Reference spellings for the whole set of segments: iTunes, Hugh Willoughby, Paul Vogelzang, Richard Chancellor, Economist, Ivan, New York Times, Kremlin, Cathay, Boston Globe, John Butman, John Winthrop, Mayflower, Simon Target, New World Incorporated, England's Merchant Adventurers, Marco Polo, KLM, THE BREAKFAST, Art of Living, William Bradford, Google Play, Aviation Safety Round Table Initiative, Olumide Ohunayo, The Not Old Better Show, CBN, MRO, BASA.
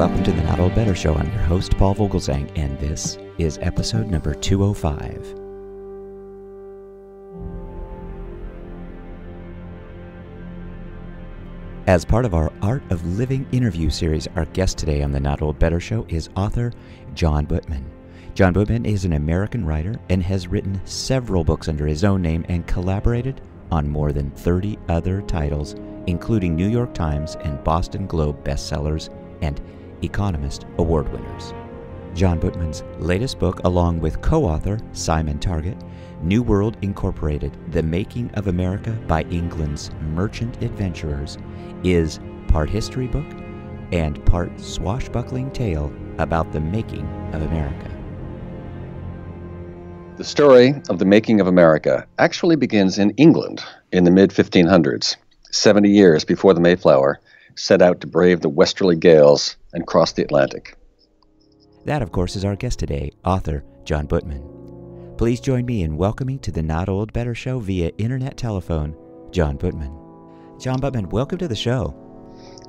Welcome to The Not Old Better Show. I'm your host, Paul Vogelzang, and this is episode number 205. As part of our Art of Living interview series, our guest today on The Not Old Better Show is author John Butman. John Butman is an American writer and has written several books under his own name and collaborated on more than 30 other titles, including New York Times and Boston Globe bestsellers and Economist award winners. John Butman's latest book, along with co-author Simon Target, New World Incorporated, The Making of America by England's Merchant Adventurers, is part history book and part swashbuckling tale about the making of America. The story of the making of America actually begins in England in the mid-1500s, 70 years before the Mayflower set out to brave the westerly gales and cross the Atlantic. That, of course, is our guest today, author John Butman. Please join me in welcoming to the Not Old Better Show via internet telephone, John Butman. John Butman, welcome to the show.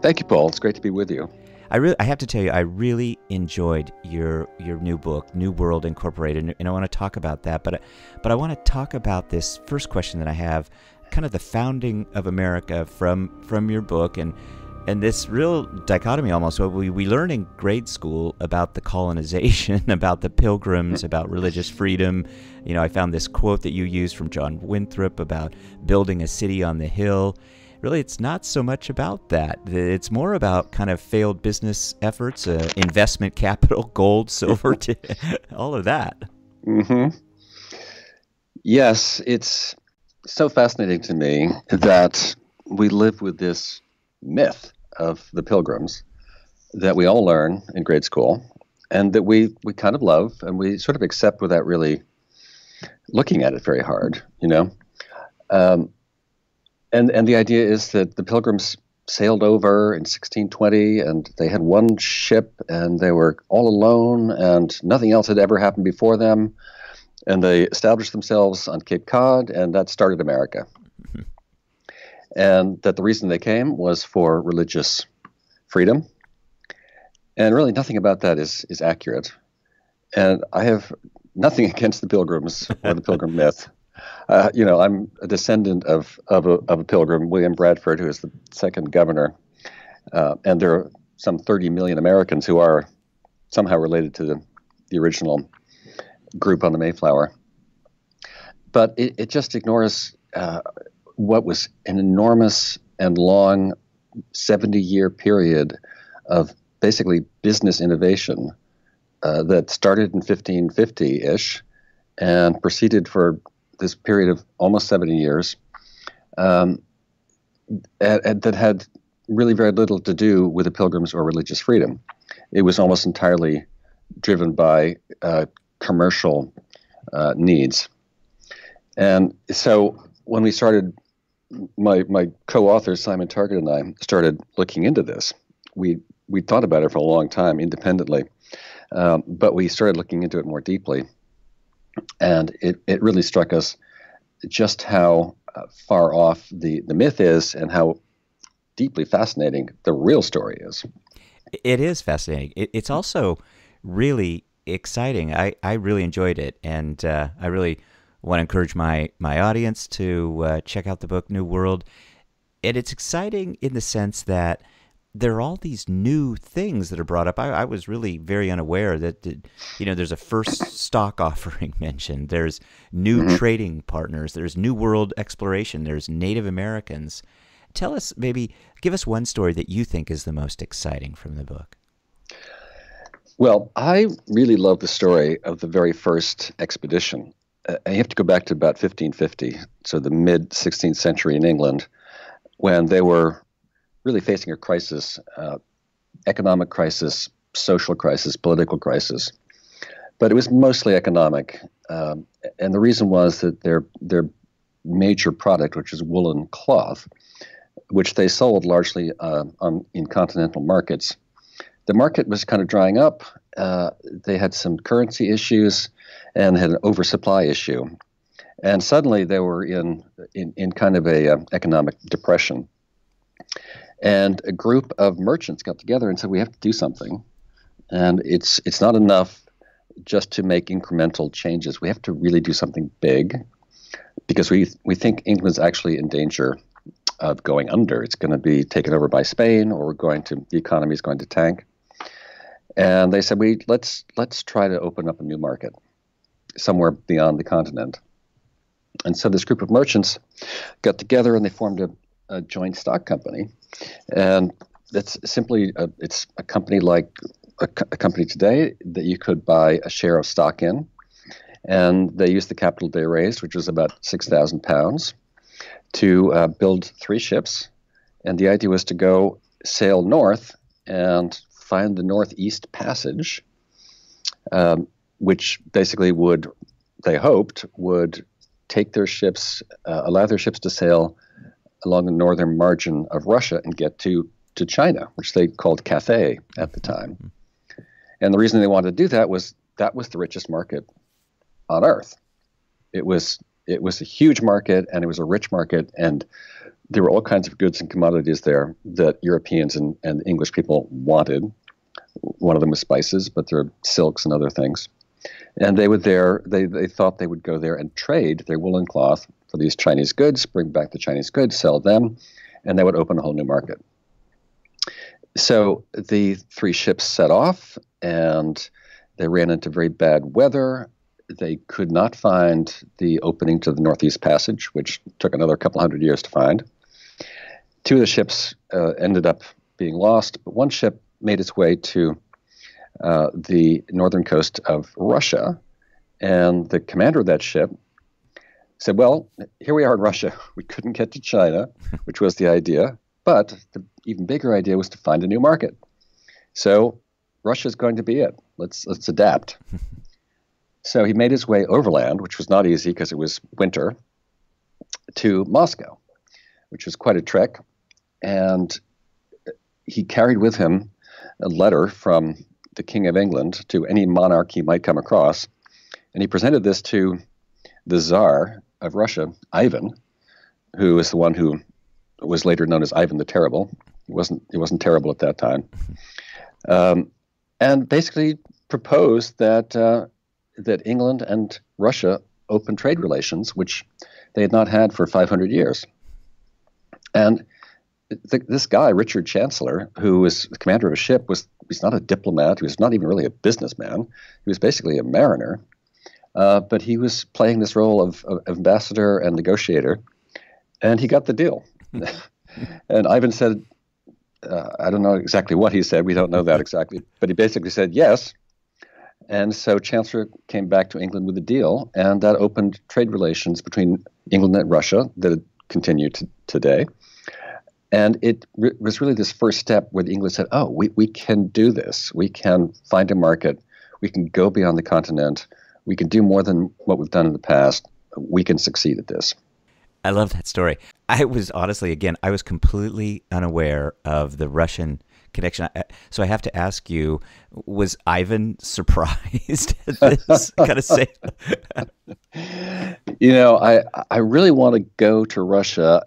Thank you, Paul. It's great to be with you. I have to tell you, I really enjoyed your new book, New World Incorporated, and I want to talk about that. But I want to talk about this first question that I have, kind of the founding of America from your book, and this real dichotomy almost. What we learn in grade school about the colonization, about the pilgrims, about religious freedom. You know, I found this quote that you used from John Winthrop about building a city on the hill. Really, it's not so much about that. It's more about kind of failed business efforts, investment capital, gold, silver, all of that. Mm-hmm. Yes, it's so fascinating to me that we live with this myth of the pilgrims that we all learn in grade school and that we kind of love and we sort of accept without really looking at it very hard, you know. And the idea is that the pilgrims sailed over in 1620 and they had one ship and they were all alone and nothing else had ever happened before them. And they established themselves on Cape Cod and that started America. Mm-hmm. And that the reason they came was for religious freedom. And really nothing about that is accurate. And I have nothing against the pilgrims or the pilgrim myth. You know, I'm a descendant of a pilgrim, William Bradford, who is the second governor, and there are some 30 million Americans who are somehow related to the original group on the Mayflower. But it just ignores what was an enormous and long 70-year period of basically business innovation that started in 1550-ish and proceeded for this period of almost 70 years that had really very little to do with the pilgrims or religious freedom. It was almost entirely driven by commercial needs. And so when we started, my co-author Simon Target and I started looking into this, we thought about it for a long time independently, but we started looking into it more deeply. And it really struck us just how far off the myth is and how deeply fascinating the real story is. It is fascinating. It's also really exciting. I really enjoyed it, and I really want to encourage my audience to check out the book New World. And it's exciting in the sense that there are all these new things that are brought up. I was really very unaware that, you know, there's a first stock offering mentioned. There's new trading partners. There's New World exploration. There's Native Americans. Tell us, maybe, give us one story that you think is the most exciting from the book. Well, I really love the story of the very first expedition. I have to go back to about 1550, so the mid-16th century in England, when they were really facing a crisis, economic crisis, social crisis, political crisis. But it was mostly economic. And the reason was that their major product, which is woolen cloth, which they sold largely in continental markets, the market was kind of drying up. They had some currency issues and had an oversupply issue. And suddenly they were in kind of an economic depression. And a group of merchants got together and said, we have to do something. And it's not enough just to make incremental changes. We have to really do something big, because we think England's actually in danger of going under. It's going to be taken over by Spain, or the economy is going to tank. And they said, let's try to open up a new market somewhere beyond the continent. And so this group of merchants got together and they formed a joint stock company. And that's simply it's a company like a company today that you could buy a share of stock in. And they used the capital they raised, which was about £6,000, to build 3 ships. And the idea was to go sail north and find the Northeast Passage, which basically they hoped would take their ships, allow their ships to sail along the northern margin of Russia and get to China, which they called Cathay at the time. And the reason they wanted to do that was the richest market on Earth. It was a huge market, and it was a rich market, and there were all kinds of goods and commodities there that Europeans and English people wanted. One of them was spices, but there were silks and other things. And they thought they would go there and trade their woolen cloth for these Chinese goods, bring back the Chinese goods, sell them, and they would open a whole new market. So the 3 ships set off, and they ran into very bad weather. They could not find the opening to the Northeast Passage, which took another couple hundred years to find. 2 of the ships ended up being lost, but one ship made its way to the northern coast of Russia, and the commander of that ship said, well, here we are in Russia. We couldn't get to China, which was the idea, but the even bigger idea was to find a new market. So Russia's going to be it. Let's adapt. So he made his way overland, which was not easy because it was winter, to Moscow, which was quite a trek. And he carried with him a letter from the King of England to any monarch he might come across. And he presented this to the Tsar of Russia, Ivan, who is the one who was later known as Ivan the Terrible. It wasn't terrible at that time. And basically proposed that England and Russia open trade relations, which they had not had for 500 years. And this guy, Richard Chancellor, who was the commander of a ship, he's not a diplomat. He was not even really a businessman. He was basically a mariner. But he was playing this role of ambassador and negotiator, and he got the deal. And Ivan said, I don't know exactly what he said. We don't know that exactly. But he basically said yes. And so Chancellor came back to England with a deal, and that opened trade relations between England and Russia that continue today. And it was really this first step where the English said, oh, we can do this. We can find a market. We can go beyond the continent. We can do more than what we've done in the past. We can succeed at this. I love that story. I was honestly, again, I was completely unaware of the Russian connection. So I have to ask you, was Ivan surprised at this? I gotta say. You know, I really want to go to Russia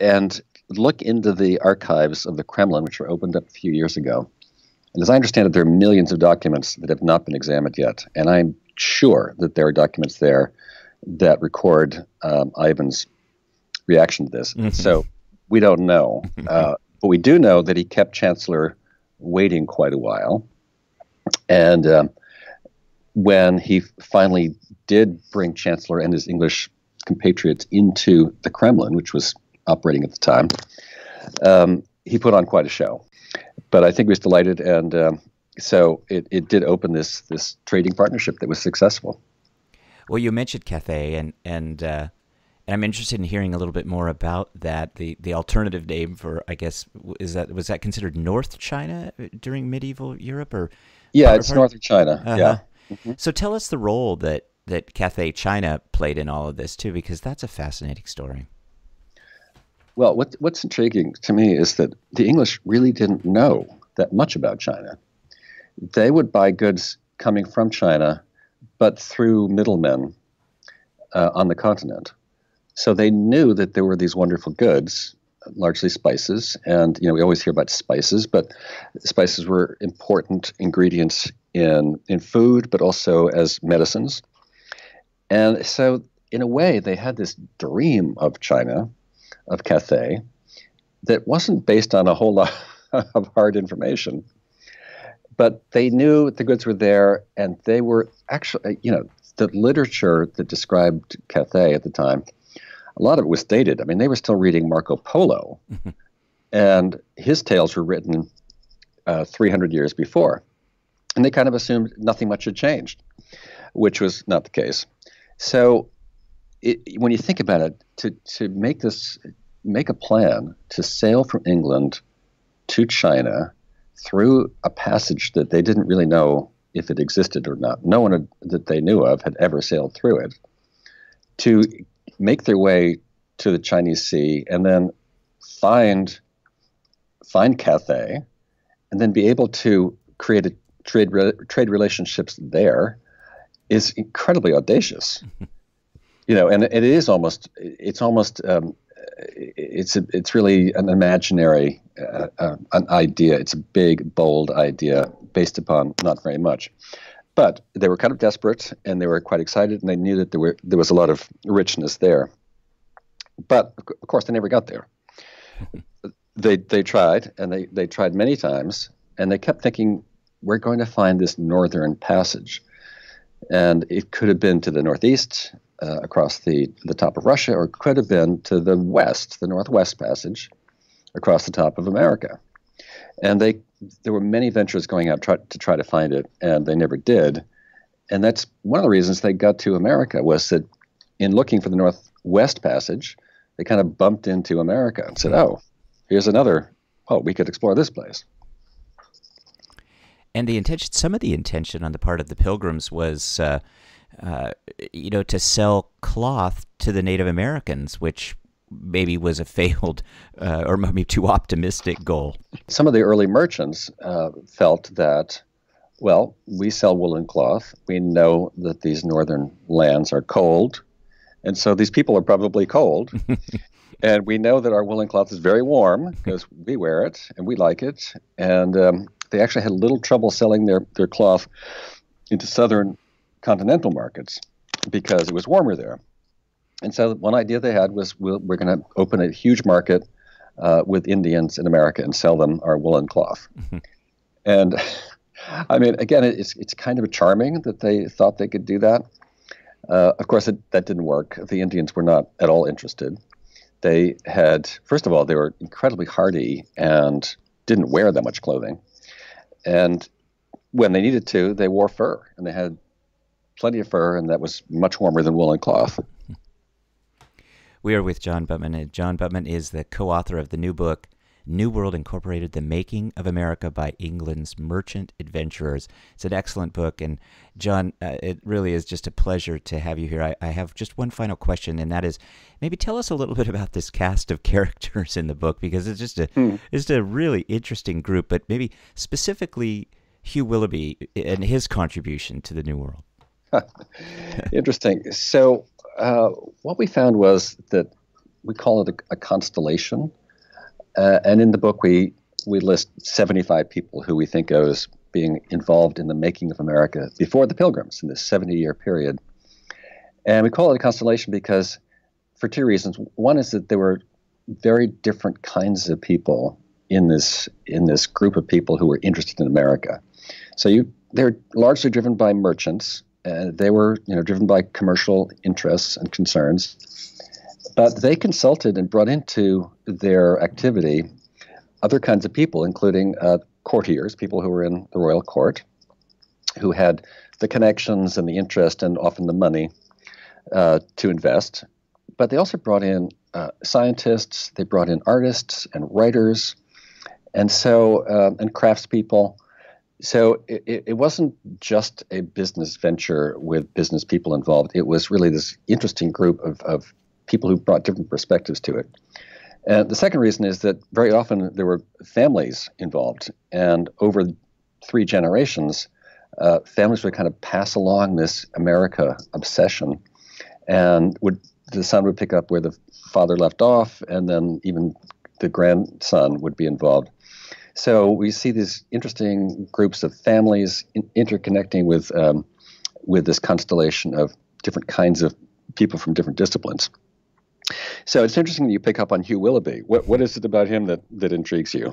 and look into the archives of the Kremlin, which were opened up a few years ago. And as I understand it, there are millions of documents that have not been examined yet. And I'm sure that there are documents there that record Ivan's reaction to this. Mm-hmm. So we don't know. But we do know that he kept Chancellor waiting quite a while. And when he finally did bring Chancellor and his English compatriots into the Kremlin, which was operating at the time, he put on quite a show. But I think he was delighted, and so it did open this trading partnership that was successful. Well, you mentioned Cathay, and I'm interested in hearing a little bit more about that. The alternative name for, I guess, was that considered North China during medieval Europe, or? Yeah, it's Northern China. Yeah. Mm-hmm. So tell us the role that Cathay, China, played in all of this too, because that's a fascinating story. Well, what's intriguing to me is that the English really didn't know that much about China. They would buy goods coming from China, but through middlemen on the continent. So they knew that there were these wonderful goods largely spices. And, you know, we always hear about spices, but spices were important ingredients in food, but also as medicines. And so in a way, they had this dream of China, of Cathay, that wasn't based on a whole lot of hard information. But they knew the goods were there, and they were actually, you know, the literature that described Cathay at the time, a lot of it was dated. I mean, they were still reading Marco Polo, and his tales were written 300 years before. And they kind of assumed nothing much had changed, which was not the case. So when you think about it, to make a plan to sail from England to China through a passage that they didn't really know if it existed or not. No one that they knew of had ever sailed through it, to make their way to the Chinese Sea and then find Cathay, and then be able to create a trade relationships there, is incredibly audacious. You know, and it is almost, it's really an imaginary an idea. It's a big, bold idea based upon not very much. But they were kind of desperate, and they were quite excited, and they knew that there was a lot of richness there. But of course, they never got there. They tried, and they tried many times, and they kept thinking, we're going to find this northern passage. And it could have been to the northeast, across the top of Russia, or could have been to the west, the Northwest Passage, across the top of America. And there were many ventures going out to try to find it, and they never did. And that's one of the reasons they got to America, was that in looking for the Northwest Passage, they kind of bumped into America and said, oh, here's another, oh, we could explore this place. And the intention, some of the intention on the part of the Pilgrims was you know, to sell cloth to the Native Americans, which maybe was a failed or maybe too optimistic goal. Some of the early merchants felt that, well, we sell woolen cloth. We know that these northern lands are cold, and so these people are probably cold. And we know that our woolen cloth is very warm because we wear it and we like it. And they actually had little trouble selling their cloth into southern continental markets because it was warmer there. And so one idea they had was, we're going to open a huge market with Indians in America and sell them our woolen cloth. And I mean, again, it's kind of charming that they thought they could do that. Of course, that didn't work. The Indians were not at all interested. They had, first of all, they were incredibly hardy and didn't wear that much clothing. And when they needed to, they wore fur, and they had plenty of fur, and that was much warmer than woolen cloth. We are with John Butman, and John Butman is the co-author of the new book, New World Incorporated, The Making of America by England's Merchant Adventurers. It's an excellent book, and John, it really is just a pleasure to have you here. I have just one final question, and that is, maybe tell us a little bit about this cast of characters in the book, because it's just a really interesting group, but maybe specifically Hugh Willoughby and his contribution to the New World. Interesting. So what we found was that we call it a constellation. And in the book, we list 75 people who we think of as being involved in the making of America before the Pilgrims, in this 70-year period. And we call it a constellation because for two reasons. One is that there were very different kinds of people in this group of people who were interested in America. So they're largely driven by merchants. They were, you know, driven by commercial interests and concerns, but they consulted and brought into their activity other kinds of people, including courtiers, people who were in the royal court, who had the connections and the interest and often the money to invest. But they also brought in scientists, they brought in artists and writers, and so and craftspeople. So it wasn't just a business venture with business people involved. It was really this interesting group of people who brought different perspectives to it. And the second reason is that very often there were families involved. And over three generations, families would kind of pass along this America obsession, and the son would pick up where the father left off, and then even the grandson would be involved. So we see these interesting groups of families interconnecting with this constellation of different kinds of people from different disciplines. So it's interesting that you pick up on Hugh Willoughby. What is it about him that intrigues you?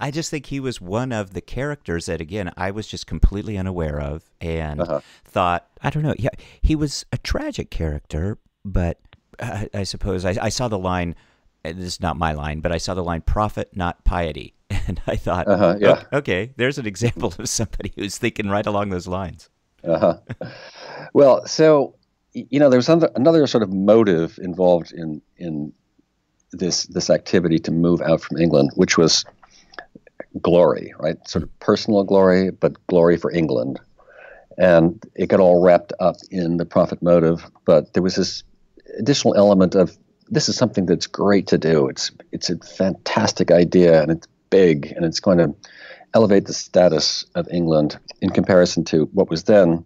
I just think he was one of the characters that, again, I was just completely unaware of and thought, I don't know, yeah, he was a tragic character, but I suppose I saw the line, and this is not my line, but I saw the line, profit, not piety. And I thought, okay, there's an example of somebody who's thinking right along those lines. Well, so, you know, there was another sort of motive involved in this activity to move out from England, which was glory, right? Sort of personal glory, but glory for England. And it got all wrapped up in the profit motive, but there was this additional element of, this is something that's great to do. It's a fantastic idea, and it's big, and it's going to elevate the status of England in comparison to what was then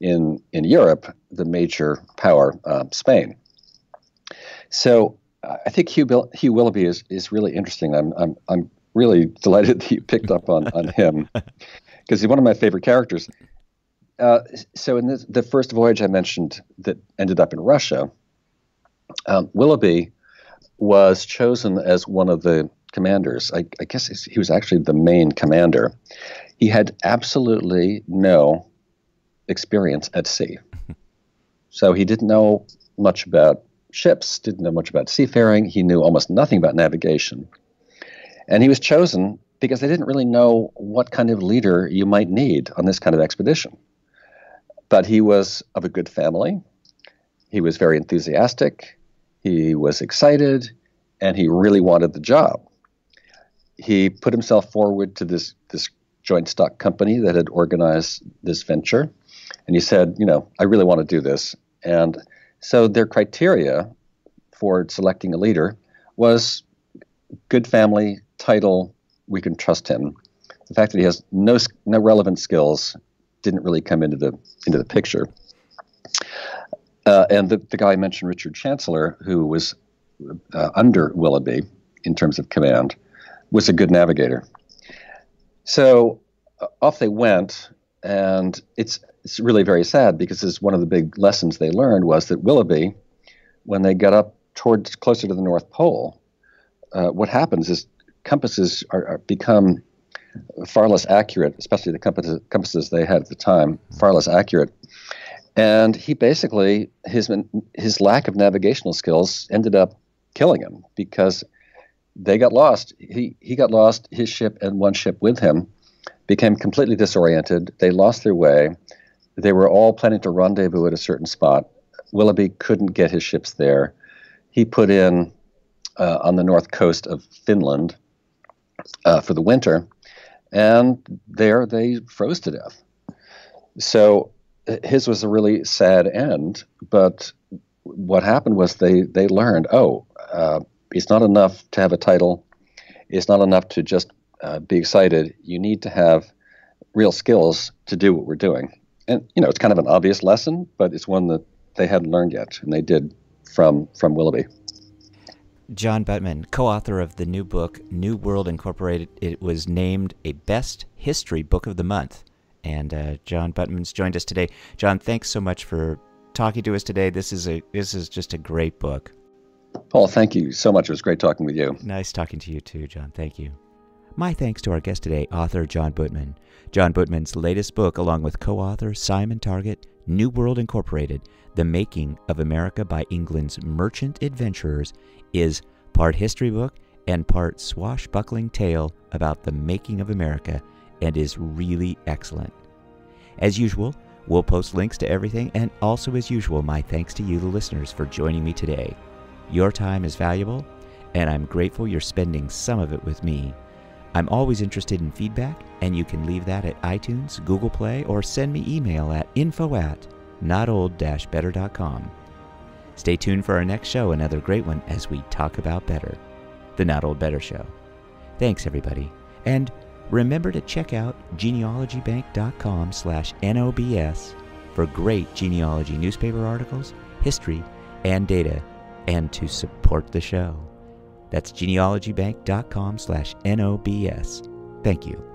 in Europe the major power, Spain. So I think Hugh Willoughby is really interesting. I'm really delighted that you picked up on him, because he's one of my favorite characters. So in the first voyage I mentioned that ended up in Russia, Willoughby was chosen as one of the commanders. I guess he was actually the main commander. He had absolutely no experience at sea. So he didn't know much about ships, didn't know much about seafaring. He knew almost nothing about navigation. And he was chosen because they didn't really know what kind of leader you might need on this kind of expedition. But he was of a good family. He was very enthusiastic. He was excited. And he really wanted the job. He put himself forward to this joint stock company that had organized this venture. And he said, you know, I really want to do this. And so their criteria for selecting a leader was good family, title, we can trust him. The fact that he has no relevant skills didn't really come into the picture. And the guy I mentioned, Richard Chancellor, who was under Willoughby in terms of command, was a good navigator. So off they went, and it's really very sad, because this is one of the big lessons they learned was that Willoughby, when they got up closer to the North Pole, what happens is compasses become far less accurate, especially the compasses they had at the time, far less accurate. And he basically, his lack of navigational skills ended up killing him, because they got lost. He got lost, his ship and one ship with him became completely disoriented. They lost their way. They were all planning to rendezvous at a certain spot. Willoughby couldn't get his ships there. He put in on the north coast of Finland for the winter, and there they froze to death. So his was a really sad end, but what happened was they learned, it's not enough to have a title. It's not enough to just be excited. You need to have real skills to do what we're doing. And, you know, it's kind of an obvious lesson, but it's one that they hadn't learned yet, and they did from Willoughby. John Butman, co-author of the new book, New World Incorporated. It was named a Best History Book of the Month. And John Butman's joined us today. John, thanks so much for talking to us today. This is just a great book. Paul, thank you so much. It was great talking with you. Nice talking to you too, John. Thank you. My thanks to our guest today, author John Butman. John Butman's latest book, along with co-author Simon Target, New World Incorporated, The Making of America by England's Merchant Adventurers, is part history book and part swashbuckling tale about the making of America, and is really excellent. As usual, we'll post links to everything, and also as usual, my thanks to you, the listeners, for joining me today. Your time is valuable, and I'm grateful you're spending some of it with me. I'm always interested in feedback, and you can leave that at iTunes, Google Play, or send me email at info@notold-better.com. Stay tuned for our next show, another great one, as we talk about better. The Not Old Better Show. Thanks, everybody, and remember to check out GenealogyBank.com/NOBS for great genealogy newspaper articles, history, and data, and to support the show. That's genealogybank.com/NOBS. Thank you.